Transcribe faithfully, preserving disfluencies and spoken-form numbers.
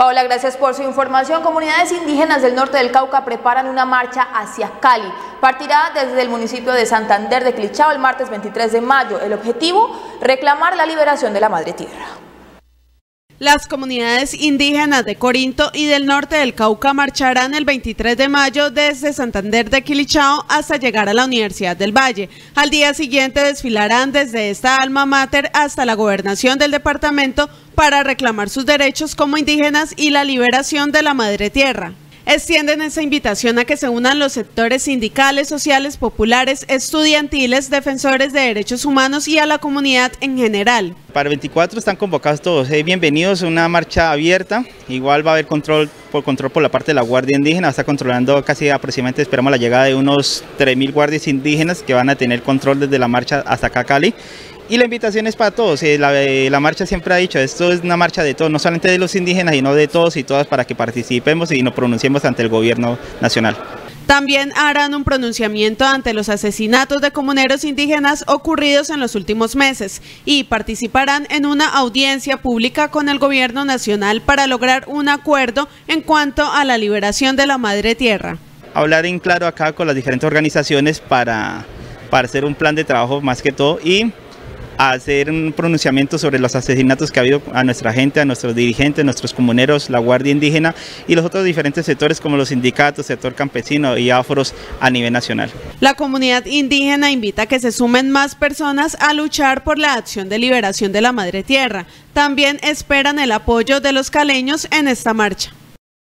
Paola, gracias por su información. Comunidades indígenas del norte del Cauca preparan una marcha hacia Cali. Partirá desde el municipio de Santander de Quilichao el martes veintitrés de mayo. El objetivo, reclamar la liberación de la Madre Tierra. Las comunidades indígenas de Corinto y del norte del Cauca marcharán el veintitrés de mayo desde Santander de Quilichao hasta llegar a la Universidad del Valle. Al día siguiente desfilarán desde esta alma mater hasta la Gobernación del departamento para reclamar sus derechos como indígenas y la liberación de la Madre Tierra. Extienden esa invitación a que se unan los sectores sindicales, sociales, populares, estudiantiles, defensores de derechos humanos y a la comunidad en general. Para el veinticuatro están convocados todos, eh, bienvenidos a una marcha abierta, igual va a haber control por, control por la parte de la Guardia Indígena, está controlando casi aproximadamente, esperamos la llegada de unos tres mil guardias indígenas que van a tener control desde la marcha hasta acá Cali. Y la invitación es para todos, eh, la, eh, la marcha siempre ha dicho, esto es una marcha de todos, no solamente de los indígenas, sino de todos y todas para que participemos y nos pronunciemos ante el gobierno nacional. También harán un pronunciamiento ante los asesinatos de comuneros indígenas ocurridos en los últimos meses y participarán en una audiencia pública con el gobierno nacional para lograr un acuerdo en cuanto a la liberación de la Madre Tierra. Hablar en claro acá con las diferentes organizaciones para, para hacer un plan de trabajo más que todo y hacer un pronunciamiento sobre los asesinatos que ha habido a nuestra gente, a nuestros dirigentes, nuestros comuneros, la Guardia Indígena y los otros diferentes sectores como los sindicatos, sector campesino y afros a nivel nacional. La comunidad indígena invita a que se sumen más personas a luchar por la acción de liberación de la Madre Tierra. También esperan el apoyo de los caleños en esta marcha.